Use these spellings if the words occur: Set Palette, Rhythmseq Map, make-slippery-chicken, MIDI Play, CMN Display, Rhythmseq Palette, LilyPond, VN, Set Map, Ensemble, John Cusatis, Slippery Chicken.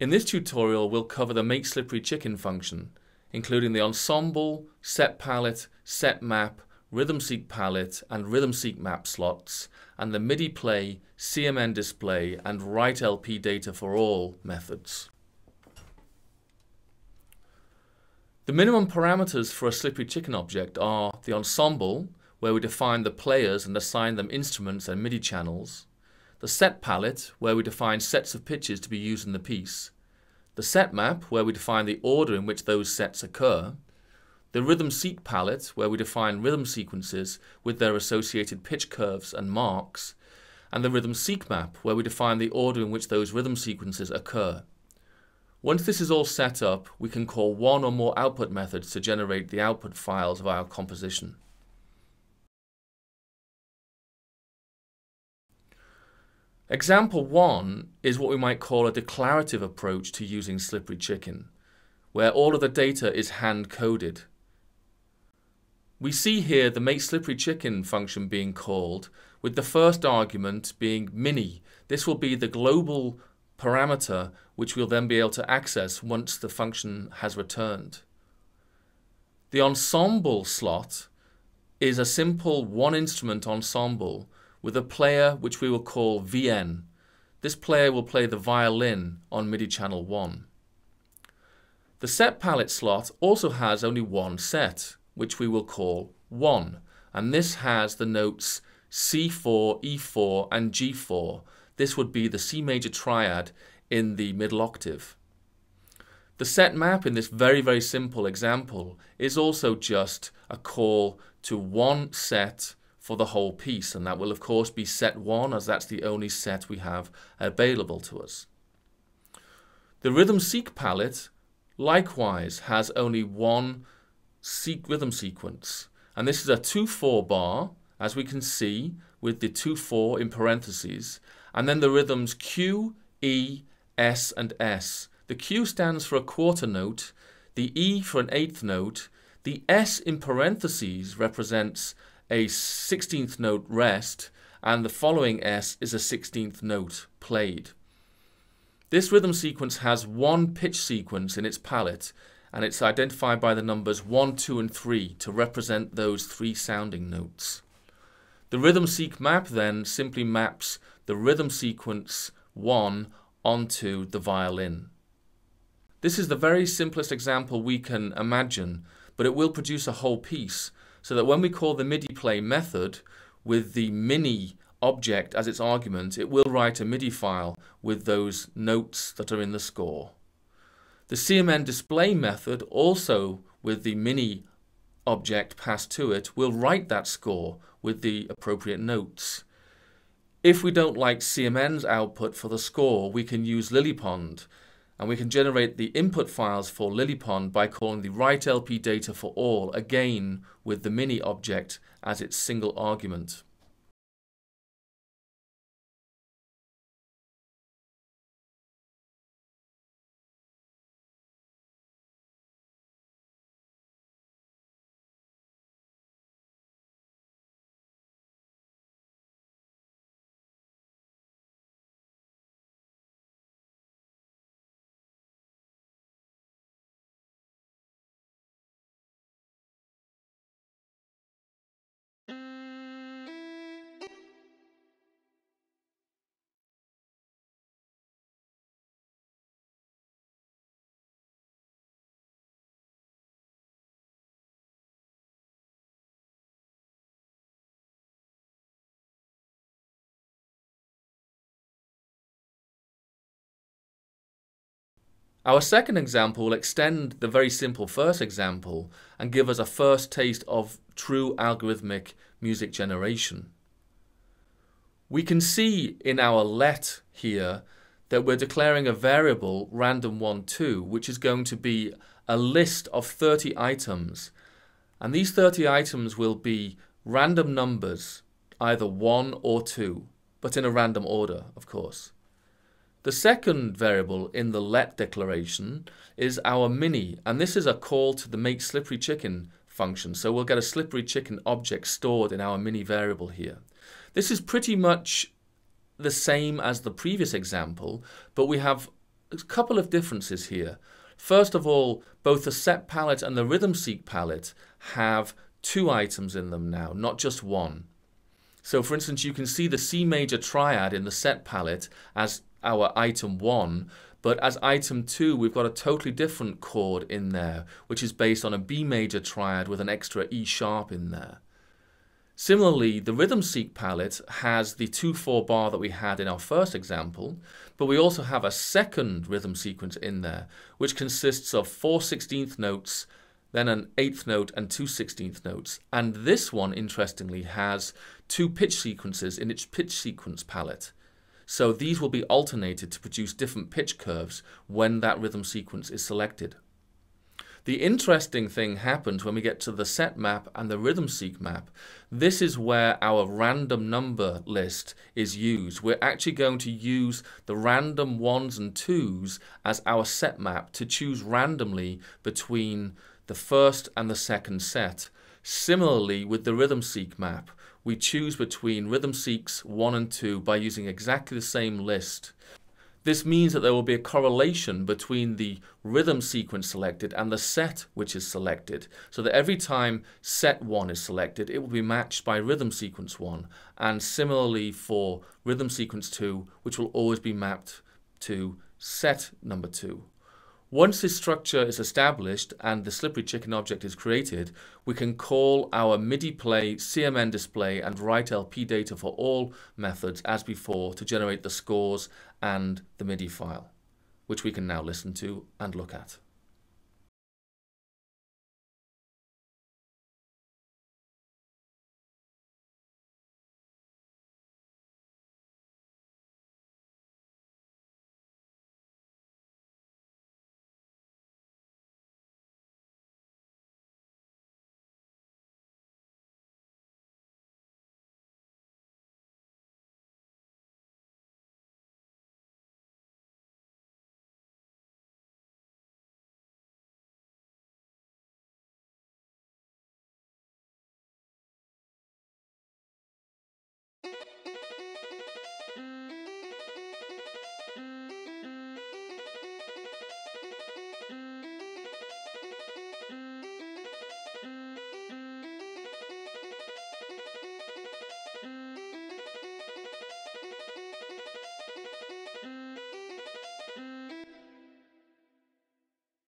In this tutorial, we'll cover the make-slippery-chicken function, including the Ensemble, Set Palette, Set Map, Rhythmseq Palette and Rhythmseq Map slots, and the MIDI Play, CMN Display and Write LP Data for All methods. The minimum parameters for a slippery chicken object are the Ensemble, where we define the players and assign them instruments and MIDI channels, the Set Palette, where we define sets of pitches to be used in the piece, the Set Map, where we define the order in which those sets occur, the Rhythmseq Palette, where we define rhythm sequences with their associated pitch curves and marks, and the Rhythmseq Map, where we define the order in which those rhythm sequences occur. Once this is all set up, we can call one or more output methods to generate the output files of our composition. Example 1 is what we might call a declarative approach to using slippery chicken, where all of the data is hand-coded. We see here the make-slippery-chicken function being called, with the first argument being mini. This will be the global parameter which we'll then be able to access once the function has returned. The ensemble slot is a simple one-instrument ensemble with a player which we will call VN. This player will play the violin on MIDI channel 1. The set palette slot also has only one set, which we will call 1, and this has the notes C4, E4 and G4. This would be the C major triad in the middle octave. The set map in this very simple example is also just a call to one set for the whole piece, and that will of course be set 1, as that's the only set we have available to us. The Rhythmseq palette likewise has only one rhythm sequence, and this is a 2-4 bar, as we can see with the 2-4 in parentheses, and then the rhythms Q, E, S and S. The Q stands for a quarter note, the E for an eighth note, the S in parentheses represents a 16th note rest, and the following S is a 16th note played. This rhythm sequence has one pitch sequence in its palette, and it's identified by the numbers 1, 2 and 3 to represent those three sounding notes. The Rhythmseq map then simply maps the rhythm sequence 1 onto the violin. This is the very simplest example we can imagine, but it will produce a whole piece, so that when we call the MIDI play method with the mini object as its argument, it will write a MIDI file with those notes that are in the score. The CMN display method, also with the mini object passed to it, will write that score with the appropriate notes. If we don't like CMN's output for the score, we can use LilyPond, and we can generate the input files for LilyPond by calling the Write LP Data for All, again with the mini object as its single argument. Our second example will extend the very simple first example and give us a first taste of true algorithmic music generation. We can see in our let here that we're declaring a variable random1(2), which is going to be a list of 30 items. And these 30 items will be random numbers, either 1 or 2, but in a random order, of course. The second variable in the let declaration is our mini, and this is a call to the make slippery chicken function, so we'll get a slippery chicken object stored in our mini variable here. This is pretty much the same as the previous example, but we have a couple of differences here. First of all, both the Set Palette and the Rhythmseq Palette have two items in them now, not just one. So for instance, you can see the C major triad in the Set Palette as our item 1, but as item 2 we've got a totally different chord in there, which is based on a B major triad with an extra E sharp in there. Similarly, the Rhythmseq Palette has the 2/4 bar that we had in our first example, but we also have a second rhythm sequence in there, which consists of 4/16th notes, then an 8th note and 2/16th notes. And this one, interestingly, has two pitch sequences in its pitch sequence palette. So these will be alternated to produce different pitch curves when that rhythm sequence is selected. The interesting thing happens when we get to the Set Map and the Rhythmseq Map. This is where our random number list is used. We're actually going to use the random 1s and 2s as our set map to choose randomly between the first and the second set. Similarly with the Rhythmseq Map, we choose between Rhythmseqs 1 and 2 by using exactly the same list. This means that there will be a correlation between the rhythm sequence selected and the set which is selected, so that every time set 1 is selected, it will be matched by rhythm sequence 1, and similarly for rhythm sequence 2, which will always be mapped to set number 2. Once this structure is established and the Slippery Chicken object is created, we can call our MIDI Play, CMN Display and Write LP Data for All methods as before to generate the scores and the MIDI file, which we can now listen to and look at.